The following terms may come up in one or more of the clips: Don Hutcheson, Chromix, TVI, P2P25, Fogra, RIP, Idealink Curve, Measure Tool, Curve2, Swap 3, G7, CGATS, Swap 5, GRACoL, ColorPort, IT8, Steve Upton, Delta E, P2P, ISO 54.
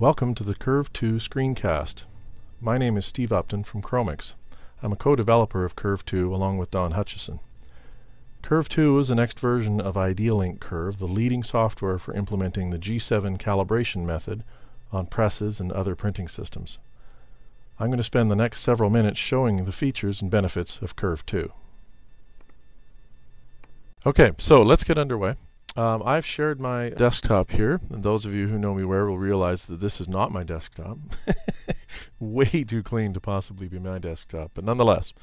Welcome to the Curve2 screencast. My name is Steve Upton from Chromix. I'm a co-developer of Curve2 along with Don Hutcheson. Curve2 is the next version of Idealink Curve, the leading software for implementing the G7 calibration method on presses and other printing systems. I'm going to spend the next several minutes showing the features and benefits of Curve2. Okay, so let's get underway. I've shared my desktop here, and those of you who know me well will realize that this is not my desktop. Way too clean to possibly be my desktop, but nonetheless.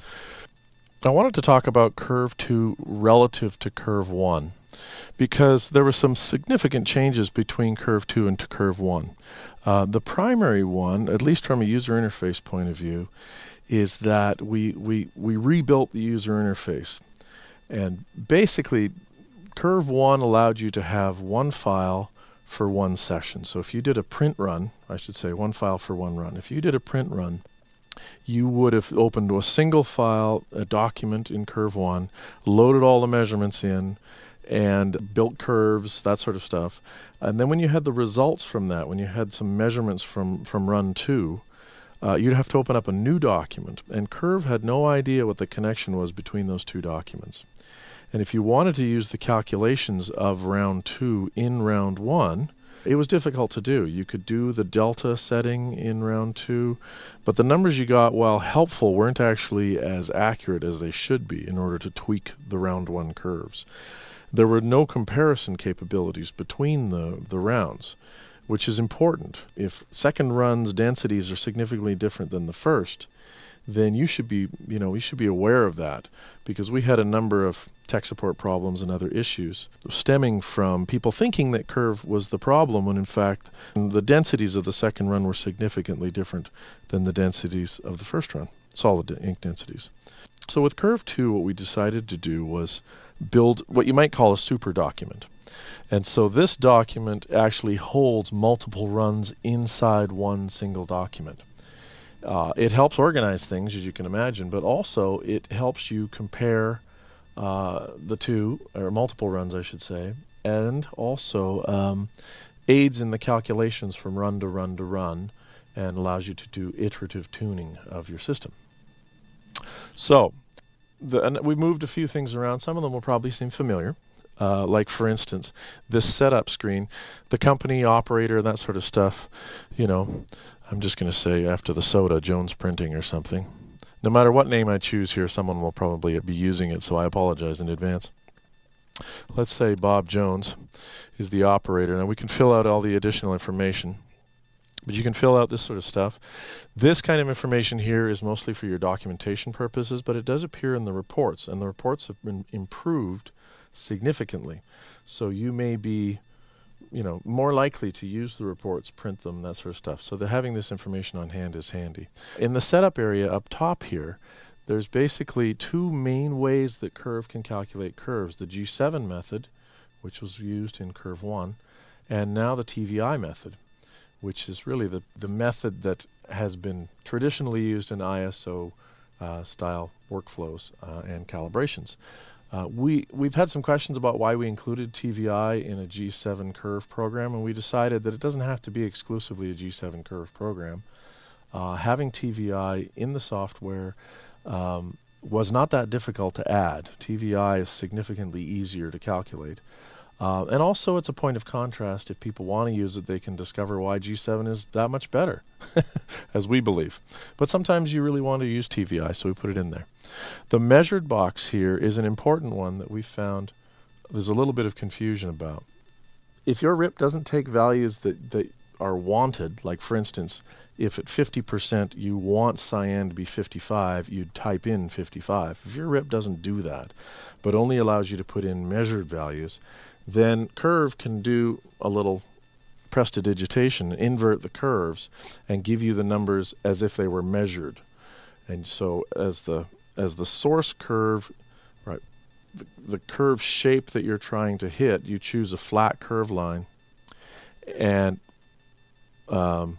I wanted to talk about Curve2 relative to Curve1 because there were some significant changes between Curve2 and Curve1. The primary one, at least from a user interface point of view, is that we rebuilt the user interface. And basically, Curve1 allowed you to have one file for one session. So if you did a print run, I should say one file for one run. If you did a print run, you would have opened a single file, a document in Curve1, loaded all the measurements in, and built curves, that sort of stuff. And then when you had the results from that, when you had some measurements from run 2, you'd have to open up a new document. And Curve had no idea what the connection was between those two documents. And if you wanted to use the calculations of round 2 in round 1, it was difficult to do. You could do the delta setting in round 2, but the numbers you got, while helpful, weren't actually as accurate as they should be in order to tweak the round 1 curves. There were no comparison capabilities between the rounds, which is important. If second run's densities are significantly different than the first, then you should be, you should be aware of that, because we had a number of tech support problems and other issues stemming from people thinking that curve was the problem when in fact the densities of the second run were significantly different than the densities of the first run, solid ink densities. So with Curve2, what we decided to do was build what you might call a super document. And so this document actually holds multiple runs inside one single document. It helps organize things, as you can imagine, but also it helps you compare the two, or multiple runs I should say, and also aids in the calculations from run to run to run, and allows you to do iterative tuning of your system. So, and we've moved a few things around. Some of them will probably seem familiar. Like, for instance, this setup screen, the company operator, that sort of stuff. I'm just going to say after the soda, Jones Printing or something. No matter what name I choose here, someone will probably be using it, so I apologize in advance. Let's say Bob Jones is the operator. Now, we can fill out all the additional information, but you can fill out this sort of stuff. This kind of information here is mostly for your documentation purposes, but it does appear in the reports, and the reports have been improved significantly. So you may be, more likely to use the reports, print them, that sort of stuff. So having this information on hand is handy. In the setup area up top here, there's basically two main ways that Curve can calculate curves: the G7 method, which was used in Curve 1, and now the TVI method, which is really the method that has been traditionally used in ISO style workflows and calibrations. We've had some questions about why we included TVI in a G7 curve program, and we decided that it doesn't have to be exclusively a G7 curve program. Having TVI in the software was not that difficult to add. TVI is significantly easier to calculate. And also it's a point of contrast. If people want to use it, they can discover why G7 is that much better, as we believe. But sometimes you really want to use TVI, so we put it in there. The measured box here is an important one that we found there's a little bit of confusion about. If your RIP doesn't take values that are wanted, like for instance, if at 50% you want cyan to be 55, you'd type in 55. If your RIP doesn't do that, but only allows you to put in measured values, then Curve can do a little prestidigitation, invert the curves, and give you the numbers as if they were measured. And so as the source curve, right, the curve shape that you're trying to hit, you choose a flat curve line, and then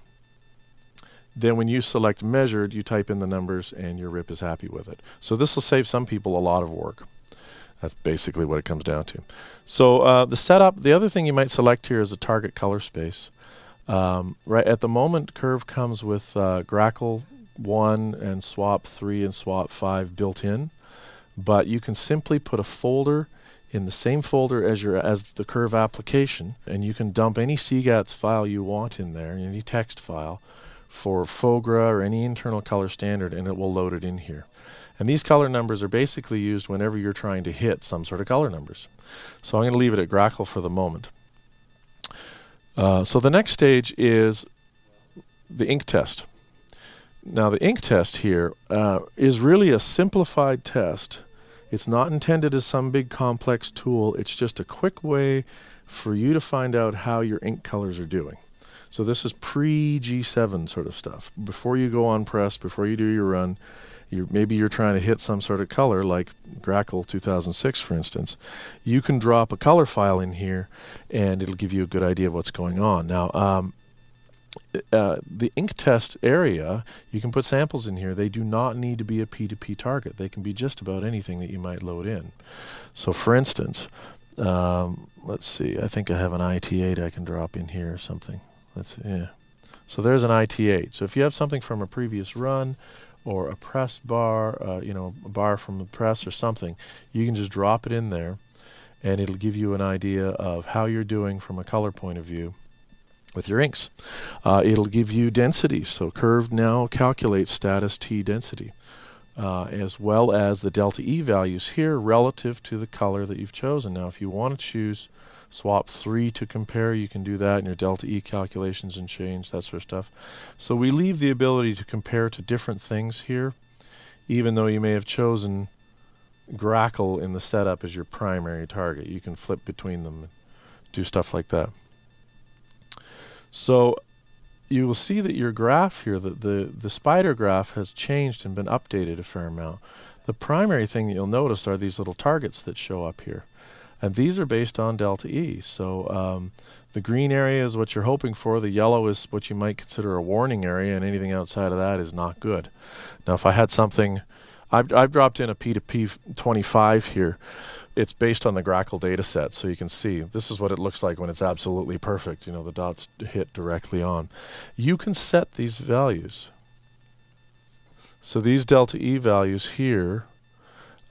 when you select measured, you type in the numbers, and your RIP is happy with it. So this will save some people a lot of work. That's basically what it comes down to. So the setup, the other thing you might select here is a target color space. Right at the moment, Curve comes with GRACoL 1 and Swap 3 and Swap 5 built in, but you can simply put a folder in the same folder as the Curve application, and you can dump any CGATS file you want in there, any text file for Fogra or any internal color standard, and it will load it in here. And these color numbers are basically used whenever you're trying to hit some sort of color numbers. So I'm going to leave it at GRACoL for the moment. So the next stage is the ink test. Now the ink test here is really a simplified test. It's not intended as some big complex tool. It's just a quick way for you to find out how your ink colors are doing. So this is pre-G7 sort of stuff. Before you go on press, before you do your run, maybe you're trying to hit some sort of color like GRACoL 2006, for instance. You can drop a color file in here and it'll give you a good idea of what's going on. Now, the ink test area, you can put samples in here. They do not need to be a P2P target. They can be just about anything that you might load in. So for instance, let's see, I think I have an IT8 I can drop in here or something. Let's see, yeah. So there's an IT8. So if you have something from a previous run or a press bar, you know, a bar from the press or something, you can just drop it in there and it'll give you an idea of how you're doing from a color point of view with your inks. It'll give you density. So Curve now calculates status T density as well as the Delta E values here relative to the color that you've chosen. Now if you want to choose Swap 3 to compare, you can do that in your Delta E calculations and change, that sort of stuff. So we leave the ability to compare to different things here, even though you may have chosen GRACoL in the setup as your primary target. You can flip between them and do stuff like that. So you will see that your graph here, the spider graph has changed and been updated a fair amount. The primary thing that you'll notice are these little targets that show up here. And these are based on Delta E. So the green area is what you're hoping for. The yellow is what you might consider a warning area, and anything outside of that is not good. Now, if I had something, I've dropped in a P2P25 here. It's based on the GRACoL data set, so you can see this is what it looks like when it's absolutely perfect. You know, the dots hit directly on. You can set these values. So these Delta E values here,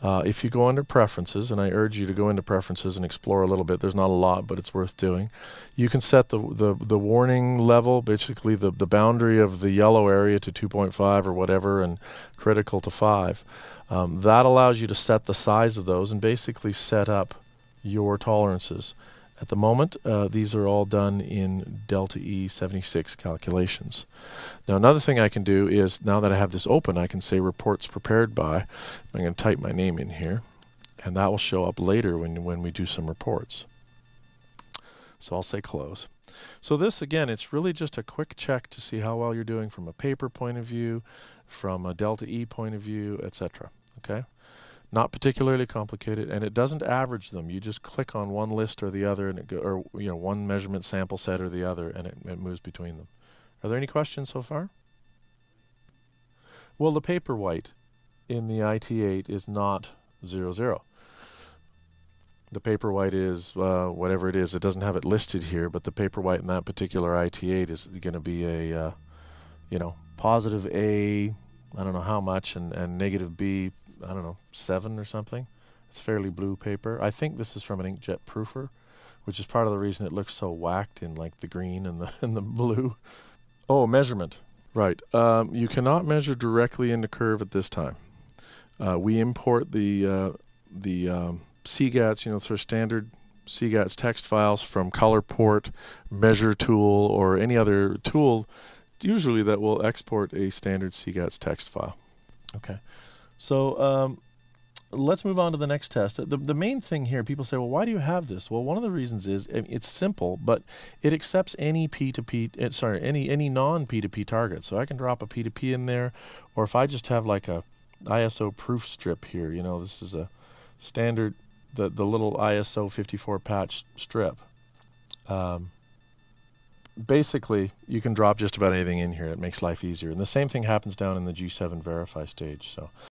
if you go under preferences, and I urge you to go into preferences and explore a little bit, there's not a lot, but it's worth doing. You can set the warning level, basically the boundary of the yellow area to 2.5 or whatever, and critical to 5. That allows you to set the size of those and basically set up your tolerances. At the moment, these are all done in Delta E 76 calculations. Now, another thing I can do is, now that I have this open, I can say reports prepared by. I'm going to type my name in here, and that will show up later when we do some reports. So I'll say close. So this, again, it's really just a quick check to see how well you're doing from a paper point of view, from a Delta E point of view, etc. Okay? Not particularly complicated, and it doesn't average them. You just click on one list or the other, and it or you know, one measurement sample set or the other, and it moves between them. Are there any questions so far? Well, the paper white in the IT8 is not 00. The paper white is whatever it is. It doesn't have it listed here, but the paper white in that particular IT8 is going to be a you know, positive A, I don't know how much, and negative B. I don't know, 7 or something. It's fairly blue paper. I think this is from an inkjet proofer, which is part of the reason it looks so whacked in like the green and the blue. Oh, measurement. Right. You cannot measure directly into Curve at this time. We import the CGATS, you know, sort of standard CGATS text files from ColorPort, Measure Tool, or any other tool, usually that will export a standard CGATS text file. Okay. So let's move on to the next test. The main thing here, people say, well, why do you have this? Well, one of the reasons is it's simple, but it accepts any P2P, sorry, any non-P2P target. So I can drop a P2P in there, or if I just have like a ISO proof strip here, you know, this is a standard, the little ISO 54 patch strip. Basically, you can drop just about anything in here. It makes life easier. And the same thing happens down in the G7 verify stage. So